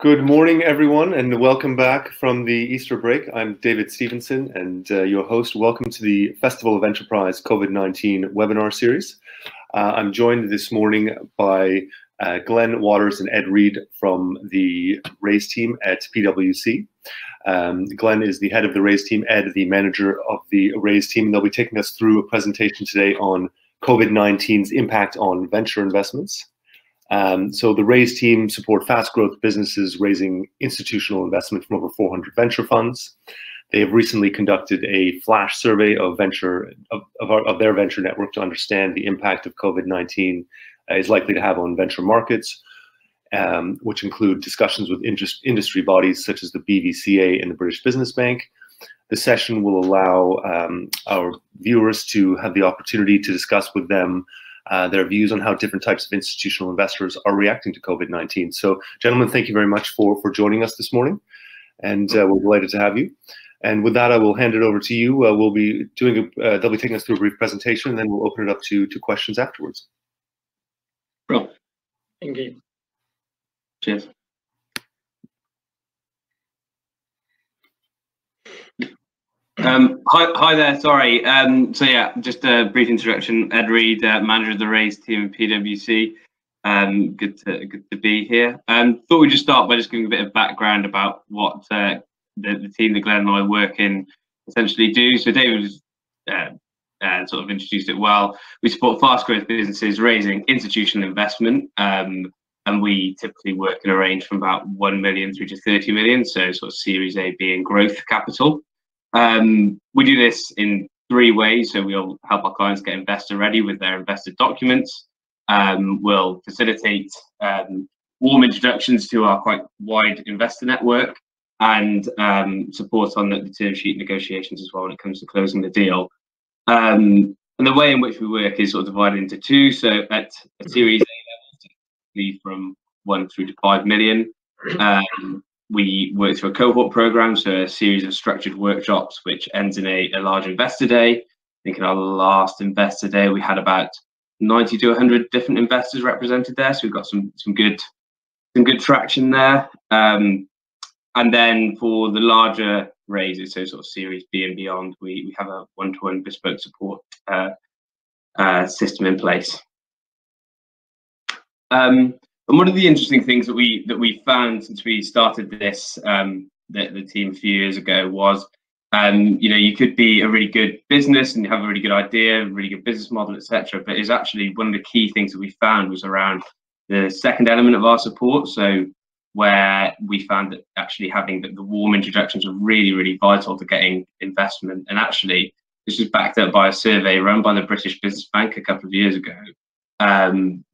Good morning, everyone, and welcome back from the Easter break. I'm David Stevenson and your host. Welcome to the Festival of Enterprise COVID-19 webinar series. I'm joined this morning by Glenn Waters and Ed Reed from the RAISE team at PwC. Glenn is the head of the RAISE team, Ed, the manager of the RAISE team. They'll be taking us through a presentation today on COVID-19's impact on venture investments. So the RAISE team support fast growth businesses raising institutional investment from over 400 venture funds. They have recently conducted a flash survey of their venture network to understand the impact of COVID-19 is likely to have on venture markets, which include discussions with industry bodies such as the BVCA and the British Business Bank. The session will allow our viewers to have the opportunity to discuss with them their views on how different types of institutional investors are reacting to COVID-19. So, gentlemen, thank you very much for joining us this morning, and we're delighted to have you. And with that, I will hand it over to you. They'll be taking us through a brief presentation, and then we'll open it up to questions afterwards. Well, thank you. Cheers. Hi there, sorry. So yeah, just a brief introduction. Ed Reed, manager of the RAISE team at PwC. Good to be here. Thought we'd just start by just giving a bit of background about what the team that Glenn and I work in essentially do. So David sort of introduced it well. We support fast growth businesses raising institutional investment, and we typically work in a range from about 1 million through to 30 million, so sort of Series A, B and growth capital. We do this in three ways. So we'll help our clients get investor ready with their investor documents. We'll facilitate warm introductions to our quite wide investor network, and support on the term sheet negotiations as well when it comes to closing the deal. And the way in which we work is sort of divided into two. So at a Series A level, from 1 through to 5 million. We work through a cohort program, so a series of structured workshops, which ends in a large investor day. I think in our last investor day, we had about 90 to 100 different investors represented there. So we've got some good traction there. And then for the larger raises, so sort of Series B and beyond, we have a one-to-one bespoke support system in place. And one of the interesting things that we found since we started this the team a few years ago was, you know, you could be a really good business and have a really good idea, really good business model, etc. But it's actually one of the key things that we found was around the second element of our support. So where we found that actually having the warm introductions were really vital to getting investment. And actually, this was backed up by a survey run by the British Business Bank a couple of years ago,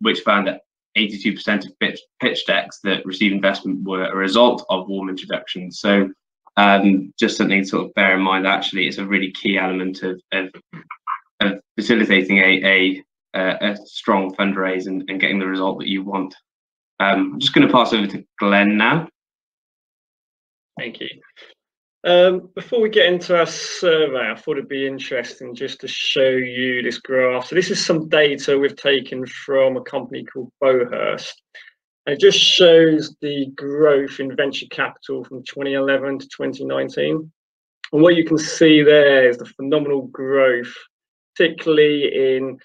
which found that 82% of pitch decks that receive investment were a result of warm introductions. So just something to sort of bear in mind. Actually, it's a really key element of facilitating a strong fundraise and getting the result that you want. I'm just going to pass over to Glenn now. Thank you. Before we get into our survey, I thought it'd be interesting just to show you this graph. So this is some data we've taken from a company called Beauhurst. It just shows the growth in venture capital from 2011 to 2019. And what you can see there is the phenomenal growth, particularly in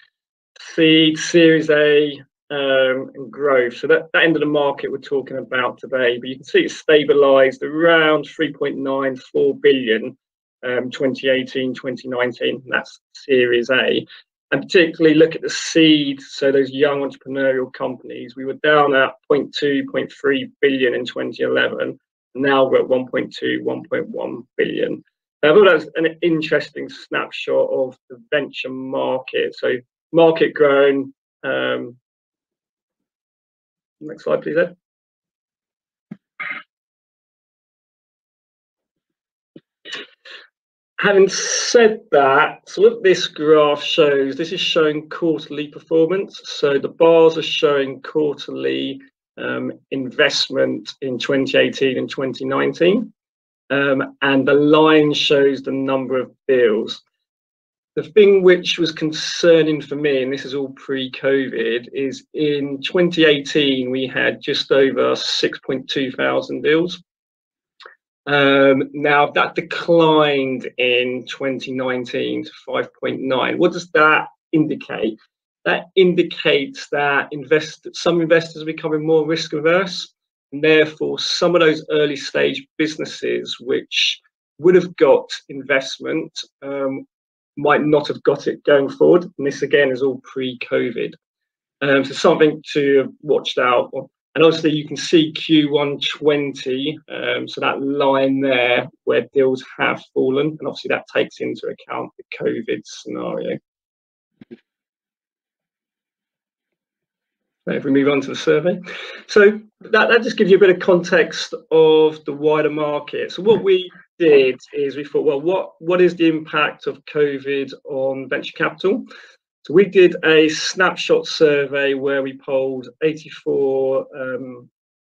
seed, Series A, and growth. So that end of the market we're talking about today, but you can see it's stabilized around 3.94 billion 2018, 2019, that's Series A. And particularly look at the seed, so those young entrepreneurial companies, we were down at 0.2, 0.3 billion in 2011, now we're at 1.2, 1.1 billion. I thought that's an interesting snapshot of the venture market. So market grown, next slide, please, Ed. Having said that, so what this graph shows, this is showing quarterly performance. So the bars are showing quarterly investment in 2018 and 2019. And the line shows the number of deals. The thing which was concerning for me, and this is all pre-COVID, is in 2018, we had just over 6.2 thousand deals. Now that declined in 2019 to 5.9. What does that indicate? That indicates that some investors are becoming more risk averse, and therefore some of those early stage businesses which would have got investment might not have got it going forward. And this again is all pre-COVID. So something to have watched out on. And obviously you can see Q1 20, so that line there where deals have fallen, and obviously that takes into account the COVID scenario. So if we move on to the survey. So that just gives you a bit of context of the wider market. So what we did is we thought, well, what is the impact of COVID on venture capital? So we did a snapshot survey where we polled 84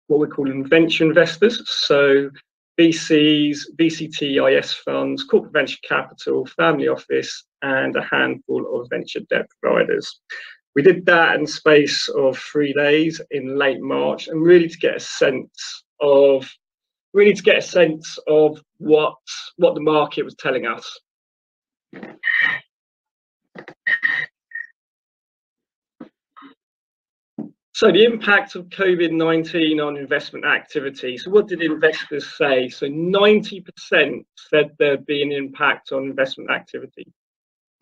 what we call venture investors. So VCs, VCTIS funds, corporate venture capital, family office, and a handful of venture debt providers. We did that in the space of 3 days in late March, and really to get a sense of what the market was telling us. So the impact of COVID-19 on investment activity. So what did investors say? So 90% said there'd be an impact on investment activity.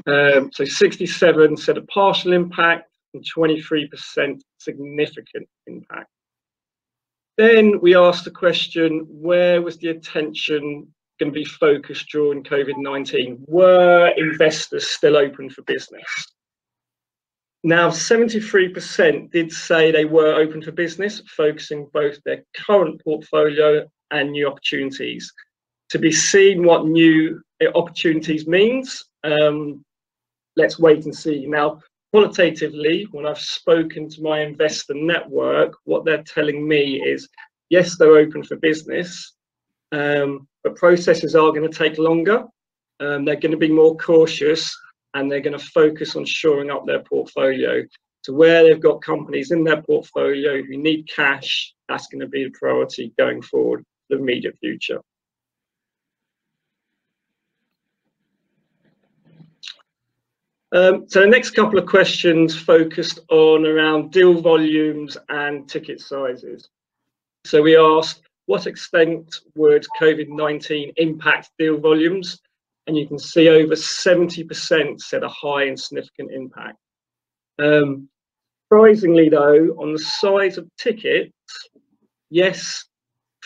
So 67% said a partial impact and 23% significant impact. Then we asked the question, where was the attention going to be focused during COVID-19? Were investors still open for business? Now, 73% did say they were open for business, focusing both their current portfolio and new opportunities. To be seen what new opportunities means, let's wait and see. Now, qualitatively, when I've spoken to my investor network, what they're telling me is, yes, they're open for business, but processes are going to take longer. They're going to be more cautious, and they're going to focus on shoring up their portfolio. So where they've got companies in their portfolio who need cash, that's going to be the priority going forward for the immediate future. So the next couple of questions focused on around deal volumes and ticket sizes. So we asked, what extent would COVID-19 impact deal volumes? And you can see over 70% said a high and significant impact. Surprisingly though, on the size of tickets, yes,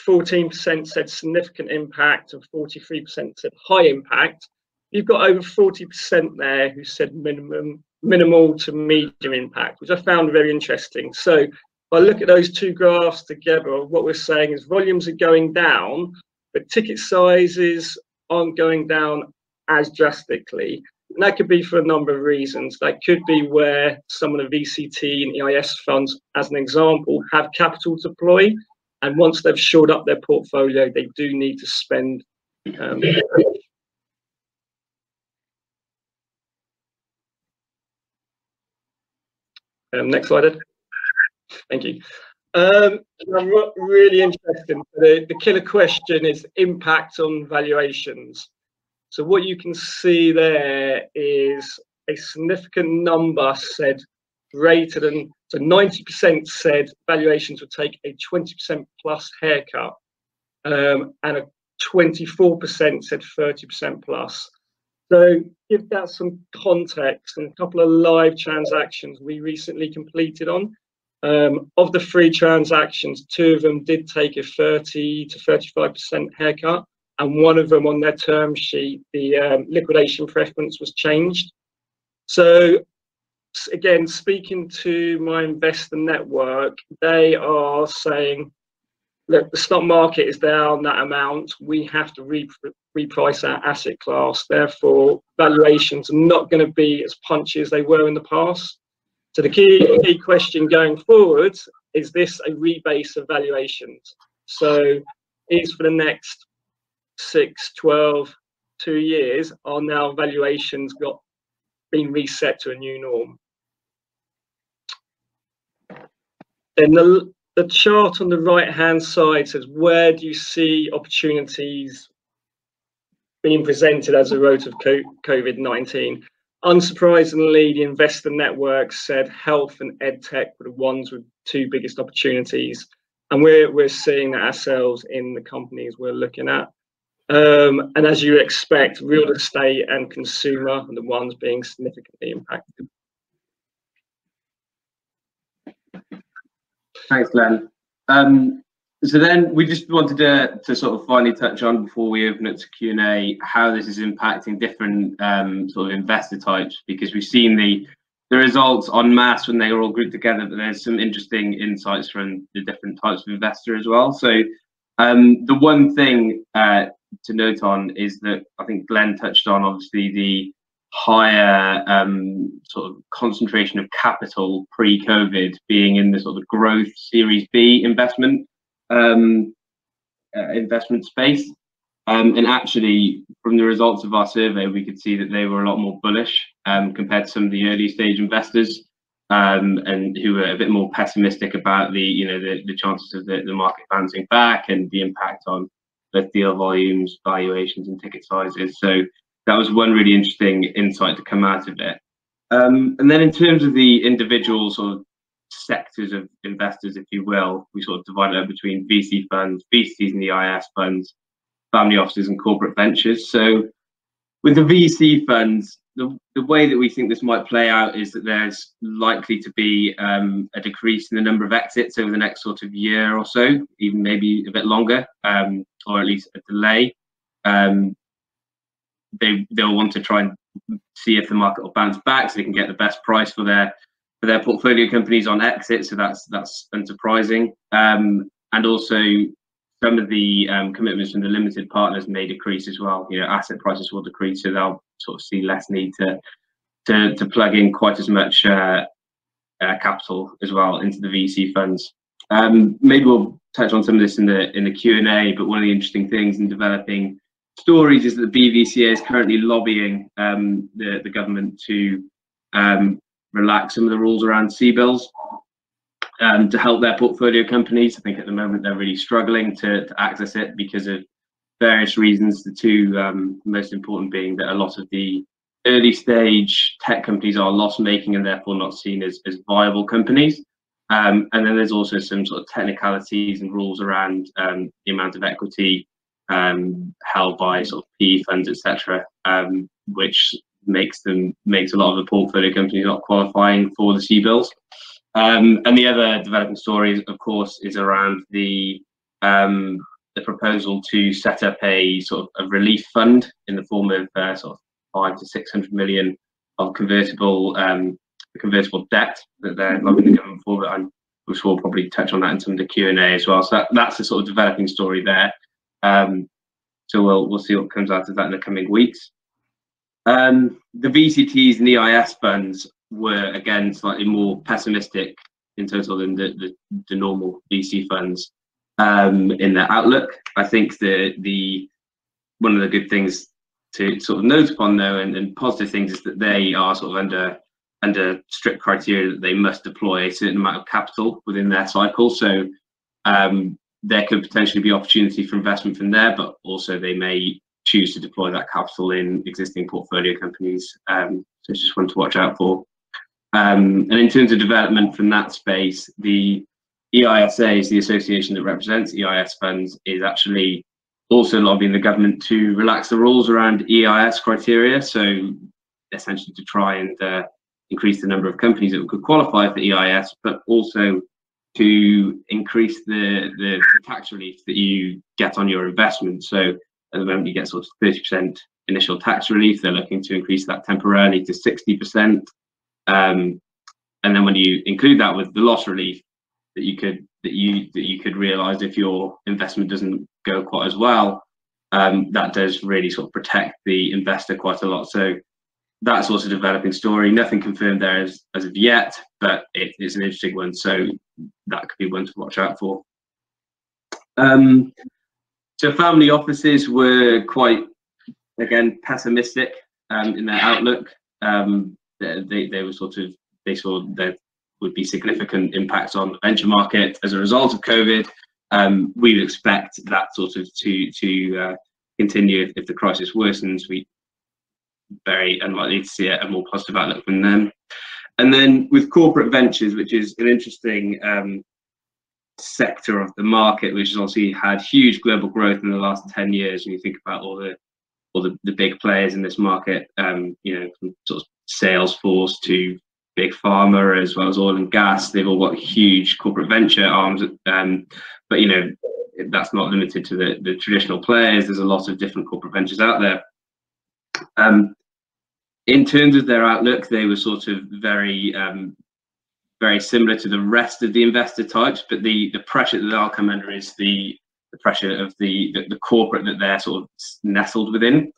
14% said significant impact and 43% said high impact. You've got over 40% there who said minimal to medium impact, which I found very interesting. So if I look at those two graphs together, what we're saying is volumes are going down, but ticket sizes aren't going down as drastically. And that could be for a number of reasons. That could be where some of the VCT and EIS funds, as an example, have capital to deploy. And once they've shored up their portfolio, they do need to spend. Next slide, Ed. Thank you. Really interesting. The killer question is impact on valuations. So what you can see there is a significant number said greater than, so 90% said valuations would take a 20% plus haircut, and a 24% said 30% plus. So give that some context and a couple of live transactions we recently completed on. Of the 3 transactions, 2 of them did take a 30 to 35% haircut, and one of them on their term sheet, the liquidation preference was changed. So again, speaking to my investor network, they are saying, look, the stock market is down that amount. We have to reprice our asset class. Therefore, valuations are not going to be as punchy as they were in the past. So the key question going forward, is this a rebase of valuations? So is for the next 6, 12, 2 years, are now valuations got been reset to a new norm. Then the chart on the right-hand side says, where do you see opportunities being presented as a road of COVID-19? Unsurprisingly, the investor network said health and edtech were the ones with two biggest opportunities, and we're seeing that ourselves in the companies we're looking at. And as you expect, real estate and consumer are the ones being significantly impacted. Thanks, Glenn. So then we just wanted to sort of finally touch on, before we open it to Q&A, how this is impacting different sort of investor types, because we've seen the results en masse when they were all grouped together, but there's some interesting insights from the different types of investor as well. So the one thing to note on is that I think Glenn touched on, obviously, the higher sort of concentration of capital pre-COVID being in the sort of growth Series B investment space, and actually from the results of our survey we could see that they were a lot more bullish compared to some of the early stage investors, and who were a bit more pessimistic about the chances of the market bouncing back and the impact on both deal volumes, valuations and ticket sizes. So that was one really interesting insight to come out of it. And then in terms of the individual sort of sectors of investors, if you will, we sort of divided up between VC funds, VCTs and EIS funds, family offices and corporate ventures. So with the VC funds, the way that we think this might play out is that there's likely to be a decrease in the number of exits over the next sort of year or so, even maybe a bit longer, or at least a delay. They'll want to try and see if the market will bounce back so they can get the best price for their portfolio companies on exit. So that's unsurprising. And also some of the commitments from the limited partners may decrease as well. Asset prices will decrease, so they'll sort of see less need to plug in quite as much capital as well into the VC funds. Maybe we'll touch on some of this in the Q&A, but one of the interesting things in developing stories is that the BVCA is currently lobbying the government to relax some of the rules around CBILs to help their portfolio companies. I think at the moment they're really struggling to access it because of various reasons, the two most important being that a lot of the early stage tech companies are loss making and therefore not seen as viable companies. And then there's also some sort of technicalities and rules around the amount of equity held by sort of PE funds, etc., which makes a lot of the portfolio companies not qualifying for the CBILs. And the other developing story, of course, is around the proposal to set up a sort of a relief fund in the form of sort of 500 to 600 million of convertible debt that they're lobbying the government for. But I'm sure we'll probably touch on that in some of the Q&A as well. So that's the sort of developing story there. So we'll see what comes out of that in the coming weeks. The VCTs and EIS funds were again slightly more pessimistic in total than the normal VC funds in their outlook. I think the one of the good things to sort of note upon though, and positive things, is that they are sort of under strict criteria that they must deploy a certain amount of capital within their cycle. So there could potentially be opportunity for investment from there, but also they may choose to deploy that capital in existing portfolio companies. So it's just one to watch out for. And in terms of development from that space, the EISA, the association that represents EIS funds, is actually also lobbying the government to relax the rules around EIS criteria. So essentially to try and increase the number of companies that could qualify for EIS, but also to increase the tax relief that you get on your investment. So at the moment you get sort of 30% initial tax relief. They're looking to increase that temporarily to 60%. And then when you include that with the loss relief that you could realise if your investment doesn't go quite as well, that does really sort of protect the investor quite a lot. So that's also a developing story. Nothing confirmed there as of yet, but it is an interesting one. So that could be one to watch out for. So family offices were quite, again, pessimistic in their outlook. they were sort of, they saw there would be significant impacts on the venture market as a result of COVID. We would expect that sort of to continue if the crisis worsens. We very unlikely to see a more positive outlook from them. And then with corporate ventures, which is an interesting sector of the market, which has obviously had huge global growth in the last 10 years. When you think about all the big players in this market, you know, from sort of Salesforce to big pharma, as well as oil and gas, they've all got huge corporate venture arms. But you know, that's not limited to the traditional players. There's a lot of different corporate ventures out there. In terms of their outlook, they were sort of very, very similar to the rest of the investor types, but the pressure that they'll come under is the pressure of the corporate that they're sort of nestled within.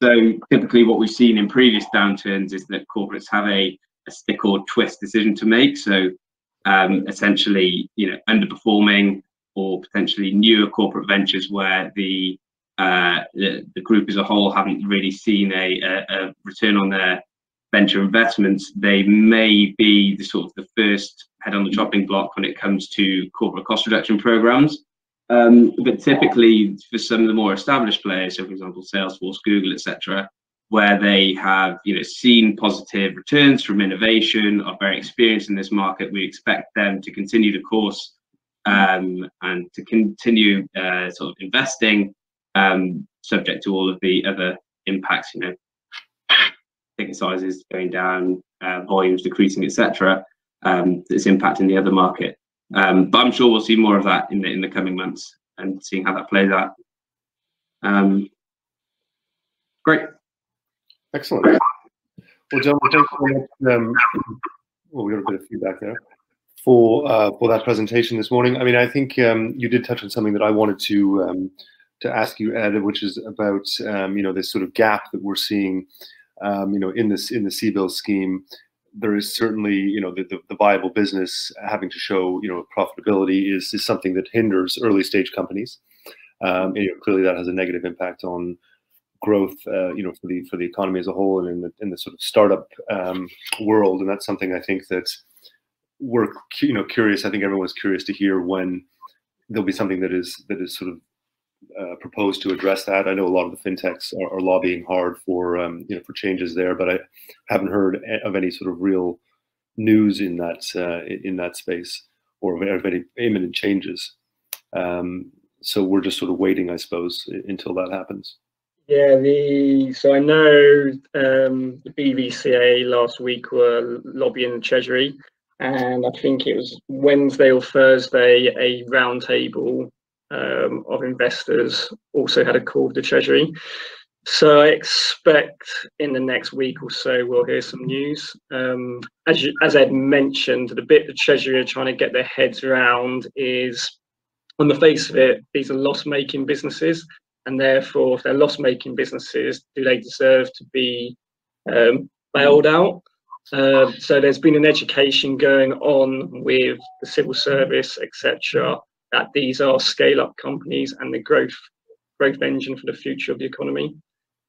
So typically what we've seen in previous downturns is that corporates have a stick or twist decision to make. So essentially, you know, underperforming or potentially newer corporate ventures where the group as a whole haven't really seen a return on their venture investments, they may be the sort of the first head on the chopping block when it comes to corporate cost reduction programs. But typically for some of the more established players, so for example Salesforce, Google, etc., where they have, you know, seen positive returns from innovation, are very experienced in this market, we expect them to continue the course and to continue sort of investing, subject to all of the other impacts, you know, ticket sizes going down, volumes decreasing, etc. That's impacting the other market. But I'm sure we'll see more of that in the coming months and seeing how that plays out. Great. Excellent. Well, John, thank you for well, we got a bit of feedback there for that presentation this morning. I mean, I think you did touch on something that I wanted to ask you, Ed, which is about you know, this sort of gap that we're seeing. You know, in the CBIL scheme, there is certainly, you know, the viable business having to show, you know, profitability is something that hinders early stage companies. And, you know, clearly that has a negative impact on growth, you know, for the economy as a whole and in the sort of startup world. And that's something I think that we're, you know, curious. I think everyone's curious to hear when there'll be something that is sort of proposed to address that. I know a lot of the fintechs are lobbying hard for you know, for changes there, but I haven't heard of any sort of real news in that space or of any imminent changes. So we're just sort of waiting, I suppose, until that happens. Yeah, so I know the BVCA last week were lobbying the Treasury, and I think it was Wednesday or Thursday a roundtable of investors also had a call with the Treasury. So I expect in the next week or so we'll hear some news. As Ed mentioned, the bit the Treasury are trying to get their heads around is, on the face of it, these are loss-making businesses, and therefore if they're loss-making businesses, do they deserve to be bailed out? So there's been an education going on with the civil service, etc., that these are scale-up companies and the growth engine for the future of the economy.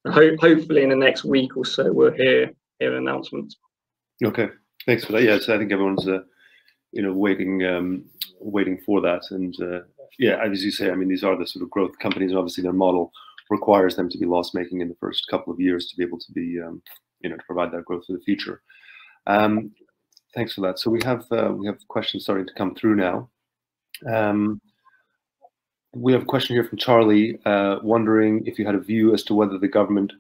Hopefully in the next week or so we'll hear announcements. Okay, thanks for that. Yeah, so I think everyone's you know, waiting for that, and yeah, as you say, I mean, these are the sort of growth companies, and obviously their model requires them to be loss-making in the first couple of years to be able to be you know, to provide that growth for the future. Thanks for that. So we have questions starting to come through now. We have a question here from Charlie, wondering if you had a view as to whether the government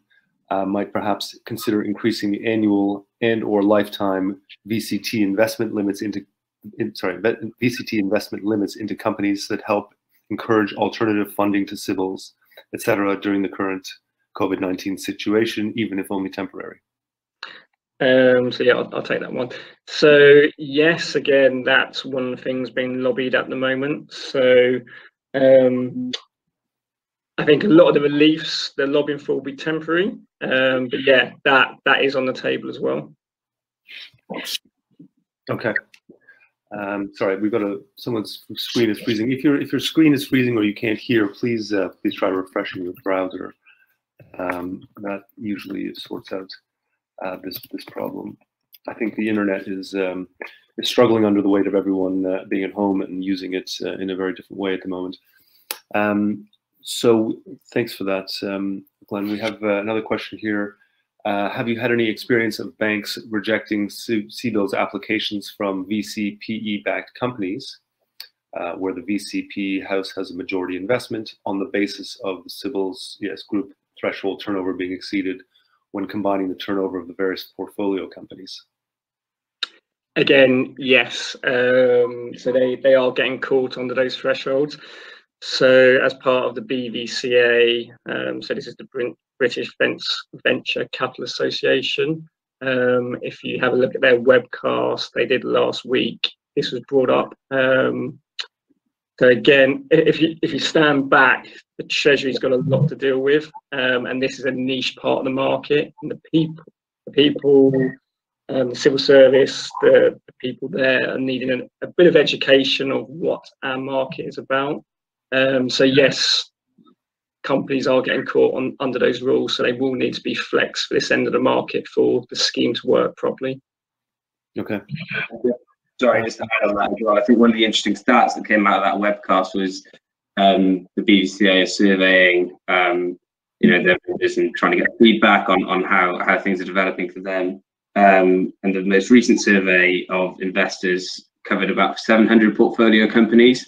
might perhaps consider increasing the annual and or lifetime VCT investment limits into companies that help encourage alternative funding to CBILs, etc., during the current COVID-19 situation, even if only temporary. So yeah, I'll take that one. So yes, again, that's one of the things being lobbied at the moment. So I think a lot of the reliefs they're lobbying for will be temporary, but yeah, that is on the table as well. Okay. Sorry, we've got someone's screen is freezing. If your screen is freezing or you can't hear, please try refreshing your browser. That usually sorts out this problem. I think the internet is struggling under the weight of everyone being at home and using it in a very different way at the moment. So thanks for that, Glenn. We have another question here. Have you had any experience of banks rejecting CBIL's applications from VCPE-backed companies, where the VCP house has a majority investment, on the basis of the CBIL's group threshold turnover being exceeded when combining the turnover of the various portfolio companies? Again, yes. So they are getting caught under those thresholds. So as part of the BVCA, so this is the British Venture Capital Association. If you have a look at their webcast they did last week, this was brought up. So again, if you stand back, the Treasury's got a lot to deal with, and this is a niche part of the market. And the people, the civil service, the people there are needing a bit of education of what our market is about. So yes, companies are getting caught under those rules, so they will need to be flexed for this end of the market for the scheme to work properly. Okay. Sorry, just to add on that as well, I think one of the interesting stats that came out of that webcast was the BVCA is surveying, their members and trying to get feedback on how things are developing for them. And the most recent survey of investors covered about 700 portfolio companies,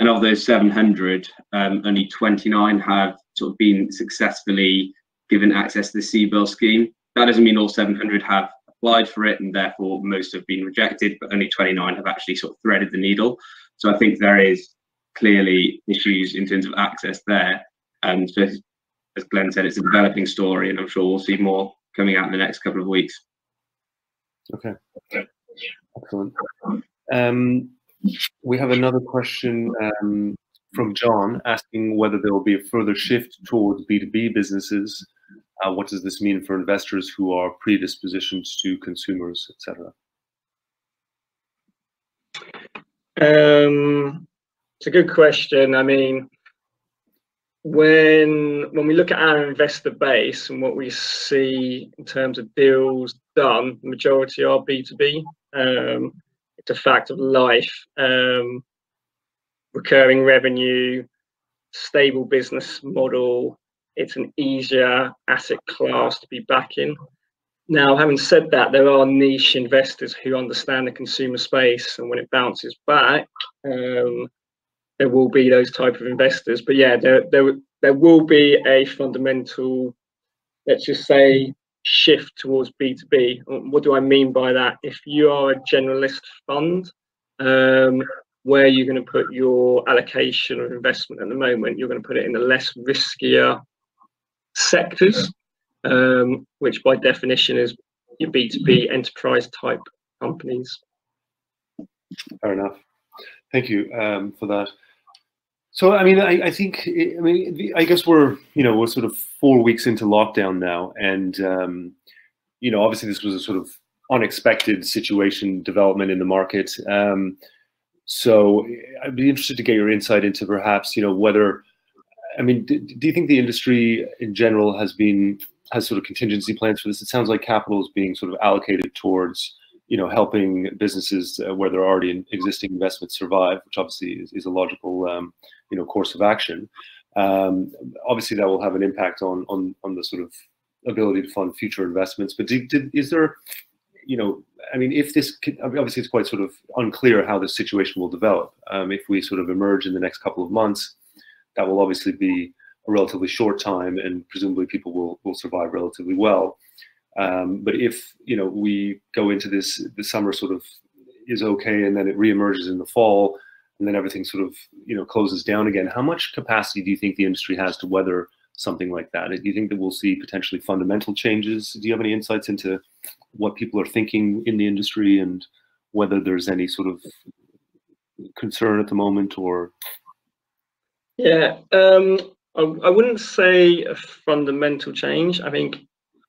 and of those 700, only 29 have sort of been successfully given access to the CBIL scheme. That doesn't mean all 700 have applied for it, and therefore most have been rejected, but only 29 have actually sort of threaded the needle. So I think there is clearly issues in terms of access there. And so as Glenn said, it's a developing story, and I'm sure we'll see more coming out in the next couple of weeks. Okay, excellent. We have another question from John asking whether there will be a further shift towards B2B businesses. What does this mean for investors who are predispositioned to consumers, etc.? It's a good question. I mean, when we look at our investor base and what we see in terms of deals done, the majority are B2B. It's a fact of life. Recurring revenue, stable business model. It's an easier asset class to be back in. Now, having said that, there are niche investors who understand the consumer space, and when it bounces back, there will be those type of investors. But yeah, there will be a fundamental, let's just say, shift towards B2B. What do I mean by that? If you are a generalist fund, where are you going to put your allocation of investment at the moment? You're going to put it in the less riskier sectors, which by definition is your B2B enterprise type companies. Fair enough. Thank you for that. So, I mean, I guess we're sort of 4 weeks into lockdown now, and obviously this was a sort of unexpected situation development in the market. So I'd be interested to get your insight into perhaps, whether, I mean, do you think the industry in general has sort of contingency plans for this? It sounds like capital is being sort of allocated towards, helping businesses where there are already existing investments survive, which obviously is a logical, course of action. Obviously that will have an impact on the sort of ability to fund future investments, but is there, I mean, if this could, obviously it's quite sort of unclear how this situation will develop. If we sort of emerge in the next couple of months, that will obviously be a relatively short time, and presumably people will survive relatively well. But if, we go into this, the summer sort of is okay, and then it reemerges in the fall, and then everything sort of, closes down again, how much capacity do you think the industry has to weather something like that? Do you think that we'll see potentially fundamental changes? Do you have any insights into what people are thinking in the industry, and whether there's any sort of concern at the moment, or? Yeah, I wouldn't say a fundamental change. I think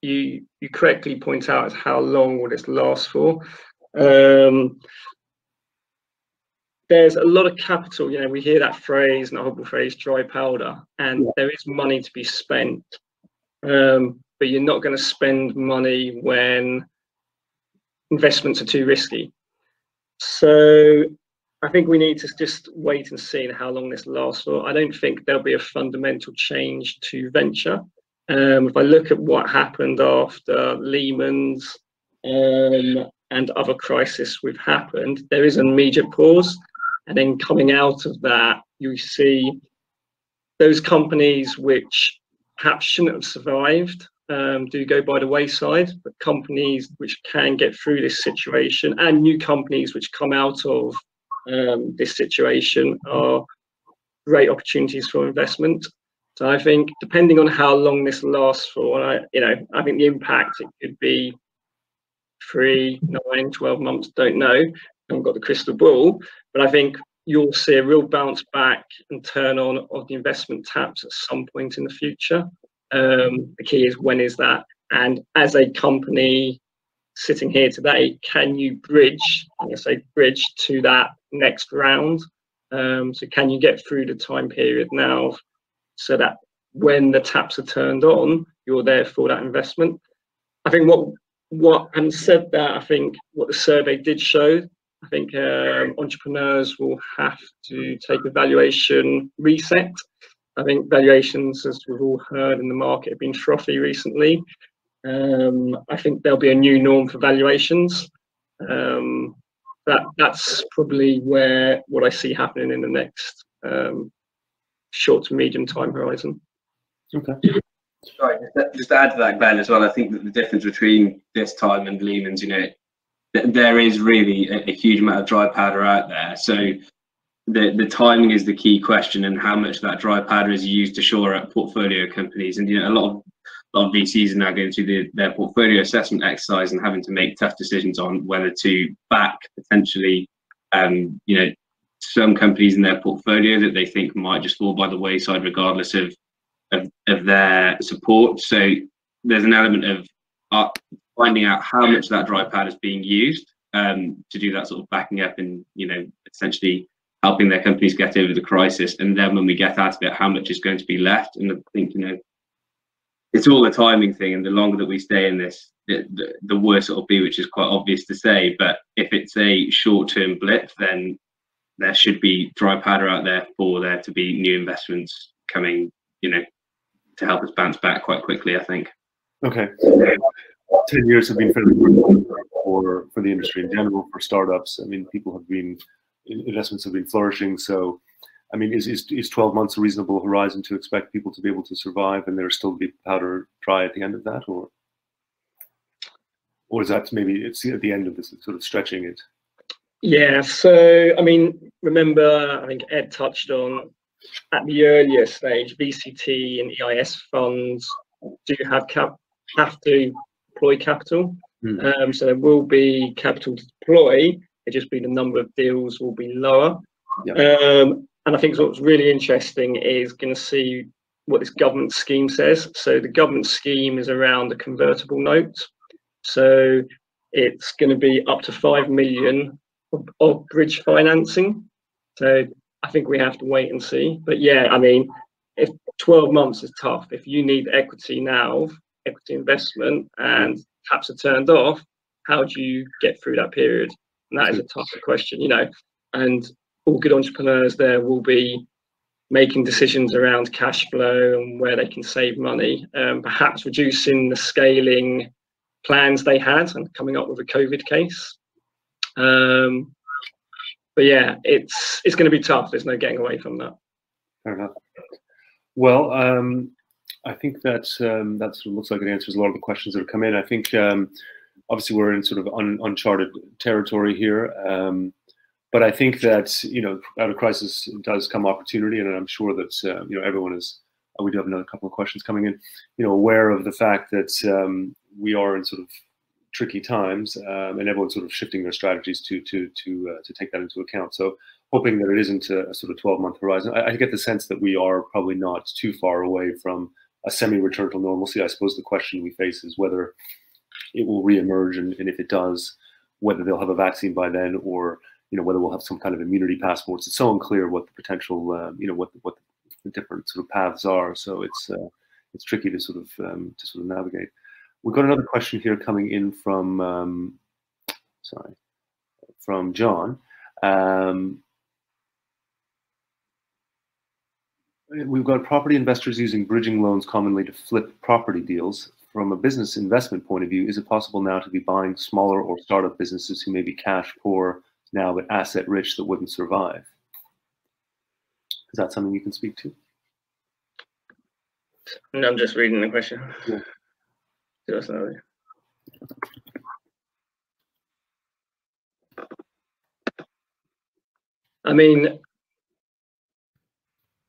you correctly point out how long will this last for. There's a lot of capital, we hear that phrase, and the horrible phrase, dry powder, and there is money to be spent, but you're not going to spend money when investments are too risky. So I think we need to just wait and see how long this lasts for. I don't think there'll be a fundamental change to venture. If I look at what happened after Lehman's and other crises we've happened, there is an immediate pause. And then coming out of that, you see those companies which perhaps shouldn't have survived do go by the wayside, but companies which can get through this situation and new companies which come out of this situation are great opportunities for investment. So I think depending on how long this lasts for, and I think the impact, it could be 3, 9, 12 months, don't know. I haven't got the crystal ball, but I think you'll see a real bounce back and turn on of the investment taps at some point in the future. The key is when is that? And as a company sitting here today, can you bridge, I say bridge to that next round? So can you get through the time period now so that when the taps are turned on, you're there for that investment? I think what and said that, I think what the survey did show, I think entrepreneurs will have to take a valuation reset. I think valuations, as we've all heard in the market, have been frothy recently. I think there'll be a new norm for valuations. That's probably where what I see happening in the next short to medium time horizon. Okay. Sorry, just to add to that, Glenn, as well, I think that the difference between this time and Lehman's, there is really a huge amount of dry powder out there. So the timing is the key question, and how much of that dry powder is used to shore up portfolio companies. And a lot of VCs are now going through their portfolio assessment exercise and having to make tough decisions on whether to back potentially some companies in their portfolio that they think might just fall by the wayside regardless of their support. So there's an element of finding out how much of that dry powder is being used to do that sort of backing up and essentially helping their companies get over the crisis, and then when we get out of it, how much is going to be left. And I think it's all a timing thing, and the longer that we stay in this, the worse it'll be, which is quite obvious to say. But if it's a short-term blip, then there should be dry powder out there for there to be new investments coming, to help us bounce back quite quickly, I think. Okay. 10 years have been fairly brutal for the industry in general, for startups. Investments have been flourishing. So, is 12 months a reasonable horizon to expect people to be able to survive and there's still be powder dry at the end of that? Or is that maybe it's at the end of this sort of stretching it? Yeah, so, remember, I think Ed touched on at the earlier stage, VCT and EIS funds do have to deploy capital. Mm. So there will be capital to deploy. It just be the number of deals will be lower. Yeah. And I think what's really interesting is going to see what this government scheme says. So the government scheme is around a convertible note. So it's going to be up to 5 million of bridge financing. So I think we have to wait and see. But yeah, if 12 months is tough, if you need equity now, equity investment, and taps are turned off, how do you get through that period? And that is a tougher question, and all good entrepreneurs there will be making decisions around cash flow and where they can save money, perhaps reducing the scaling plans they had and coming up with a COVID case. But yeah, it's going to be tough. There's no getting away from that. Fair enough. Well, I think that sort of looks like it answers a lot of the questions that have come in. I think obviously we're in sort of uncharted territory here, but I think that out of crisis does come opportunity, and I'm sure that everyone is. We do have another couple of questions coming in. Aware of the fact that we are in sort of tricky times, and everyone's sort of shifting their strategies to take that into account. So hoping that it isn't a sort of 12-month horizon. I get the sense that we are probably not too far away from a semi-return to normalcy. I suppose the question we face is whether it will reemerge, and if it does, whether they'll have a vaccine by then, or whether we'll have some kind of immunity passports. It's so unclear what the potential, what the different sort of paths are. So it's tricky to sort of navigate. We've got another question here coming in from sorry, from John. We've got property investors using bridging loans commonly to flip property deals. From a business investment point of view, is it possible now to be buying smaller or startup businesses who may be cash poor now but asset rich that wouldn't survive? Is that something you can speak to? No, I'm just reading the question. Yeah. I mean,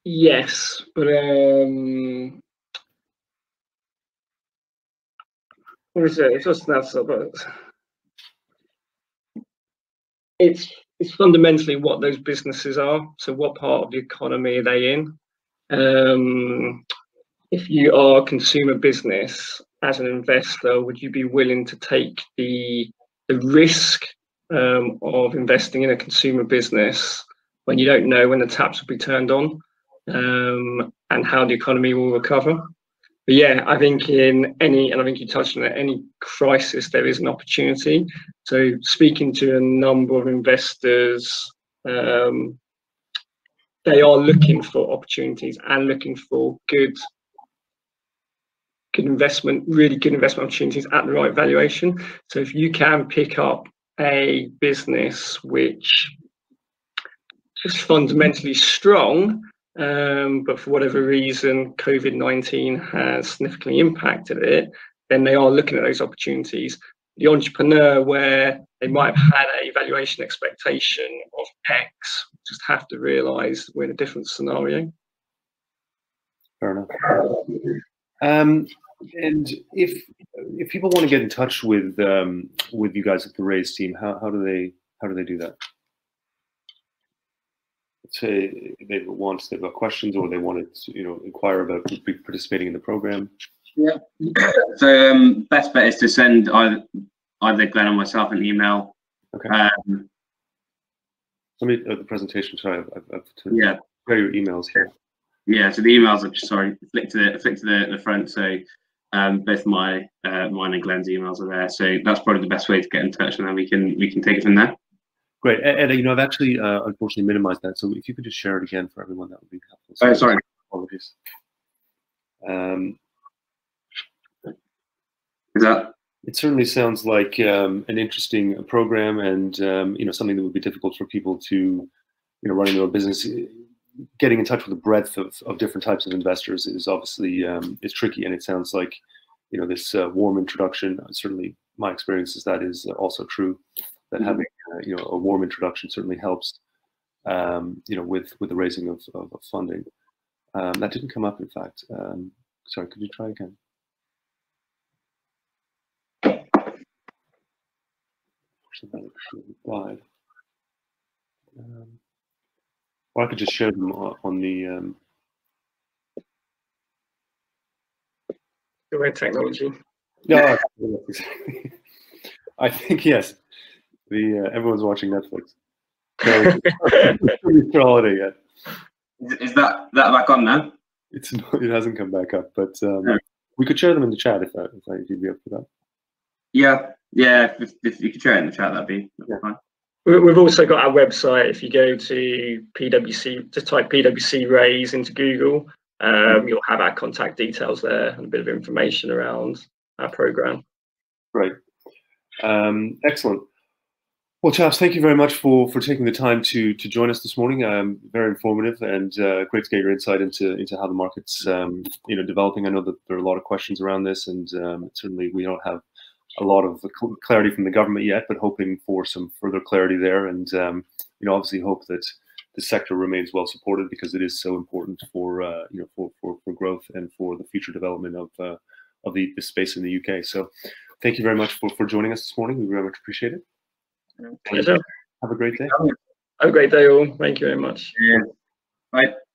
yes, but what is it? It's just an answer, but it's fundamentally what those businesses are. So, what part of the economy are they in? If you are a consumer business, as an investor, would you be willing to take the risk of investing in a consumer business when you don't know when the taps will be turned on and how the economy will recover? But yeah, I think in any, and I think you touched on it, any crisis, there is an opportunity. So speaking to a number of investors, they are looking for opportunities and looking for really good investment opportunities at the right valuation. So if you can pick up a business which is fundamentally strong, but for whatever reason, COVID-19 has significantly impacted it, then they are looking at those opportunities. The entrepreneur, where they might have had a valuation expectation of X, just have to realize we're in a different scenario. Fair enough. And if people want to get in touch with you guys at the RAISE team, how do they do that? Say they've got questions, or they wanted to, inquire about participating in the program. Yeah. So best bet is to send either Glenn or myself an email. Okay. Let me the presentation. Sorry, I've to share your emails here. Yeah, so the emails are flick to the front. So both mine and Glenn's emails are there. So that's probably the best way to get in touch, and then we can take it from there. Great, Ed. I've actually unfortunately minimized that. So if you could just share it again for everyone, that would be helpful. So sorry. Apologies. Is that? It certainly sounds like an interesting program, and something that would be difficult for people to running their own business. Getting in touch with the breadth of different types of investors is obviously is tricky, and it sounds like this warm introduction. Certainly, my experience is that is also true. That having a warm introduction certainly helps with the raising of funding. That didn't come up, in fact. Sorry, could you try again? Or I could just share them on the technology. No, exactly. I think yes. The everyone's watching Netflix. So, is that back on now? It's not, it hasn't come back up, but no. We could share them in the chat if you'd be up for that. Yeah, yeah. If you could share it in the chat, that'd be fine. We've also got our website. If you go to PwC, just type PwC RAISE into Google, you'll have our contact details there and a bit of information around our program. Great. Excellent. Well, chaps, thank you very much for taking the time to join us this morning. Very informative, and great to get your insight into how the market's developing. I know that there are a lot of questions around this, and certainly we don't have a lot of clarity from the government yet, but hoping for some further clarity there, and obviously hope that the sector remains well supported, because it is so important for growth and for the future development of the space in the UK. So, thank you very much for joining us this morning. We very much appreciate it. Pleasure. Have a great day. Have a great day, all. Thank you very much. Yeah. Bye.